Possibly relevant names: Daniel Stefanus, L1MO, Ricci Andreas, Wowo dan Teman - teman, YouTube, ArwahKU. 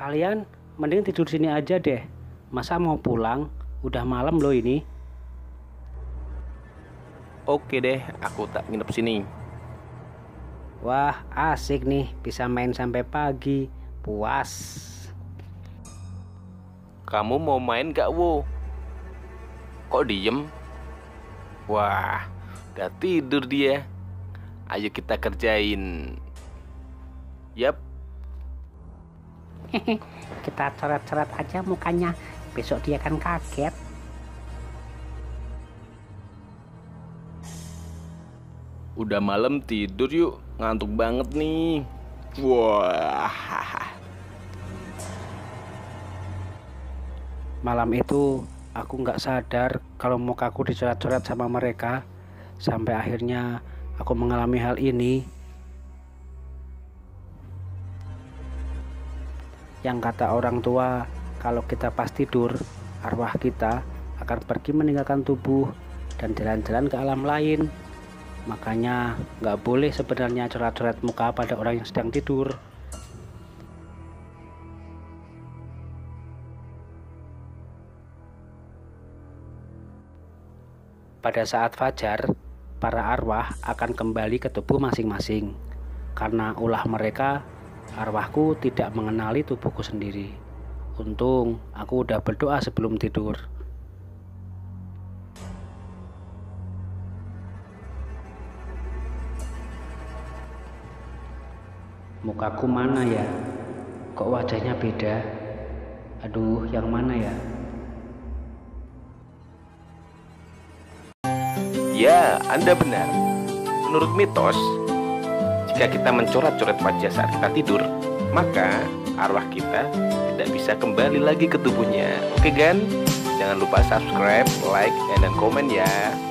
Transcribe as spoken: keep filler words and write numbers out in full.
Kalian mending tidur sini aja deh. Masa mau pulang? Udah malam loh ini. Oke deh, aku tak nginep sini. Wah, asik nih, bisa main sampai pagi. Puas. Kamu mau main gak, Wo? Kok diem? Wah, udah tidur dia. Ayo kita kerjain. Yap. Kita coret-coret aja mukanya. Besok dia kan kaget. Udah malam, tidur yuk. Ngantuk banget nih. Wah. Malam itu aku nggak sadar kalau mukaku dicoret-coret sama mereka. Sampai akhirnya aku mengalami hal ini. Yang kata orang tua, kalau kita pas tidur, arwah kita akan pergi meninggalkan tubuh dan jalan-jalan ke alam lain. Makanya nggak boleh sebenarnya coret-coret muka pada orang yang sedang tidur. Pada saat fajar, para arwah akan kembali ke tubuh masing-masing. Karena ulah mereka, arwahku tidak mengenali tubuhku sendiri. Untung aku udah berdoa sebelum tidur. Mukaku mana ya? Kok wajahnya beda? Aduh, yang mana ya? Ya, Anda benar. Menurut mitos, jika kita mencoret-coret wajah saat kita tidur, maka arwah kita tidak bisa kembali lagi ke tubuhnya. Oke kan? Jangan lupa subscribe, like, and comment ya.